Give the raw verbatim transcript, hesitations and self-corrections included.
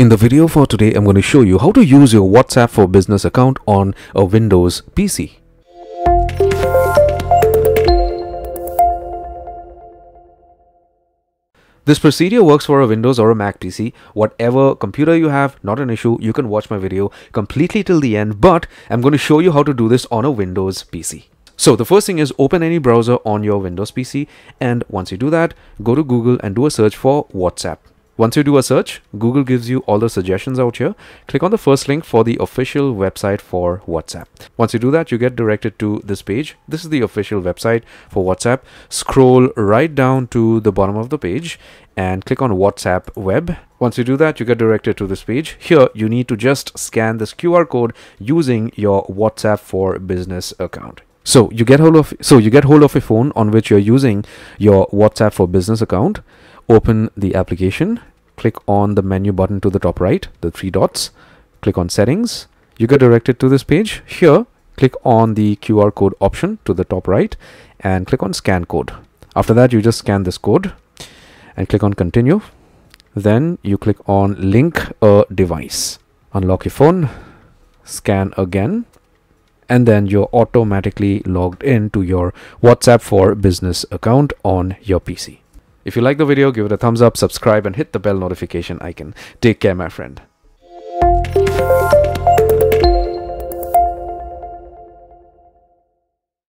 In the video for today, I'm going to show you how to use your WhatsApp for Business account on a Windows P C. This procedure works for a Windows or a Mac P C. Whatever computer you have, not an issue. You can watch my video completely till the end, but I'm going to show you how to do this on a Windows P C. So the first thing is open any browser on your Windows P C, and once you do that, go to Google and do a search for WhatsApp. Once you do a search, Google gives you all the suggestions out here. Click on the first link for the official website for WhatsApp. Once you do that, you get directed to this page. This is the official website for WhatsApp. Scroll right down to the bottom of the page and click on WhatsApp Web. Once you do that, you get directed to this page. Here, you need to just scan this Q R code using your WhatsApp for Business account. So you get hold of, so you get hold of a phone on which you're using your WhatsApp for Business account. Open the application. Click on the menu button to the top right, the three dots. Click on Settings. You get directed to this page. Here, click on the Q R code option to the top right and click on Scan Code. After that, you just scan this code and click on Continue. Then you click on Link a Device. Unlock your phone, scan again, and then you're automatically logged in to your WhatsApp for Business account on your P C. If you like the video, give it a thumbs up, subscribe, and hit the bell notification icon. Take care, my friend.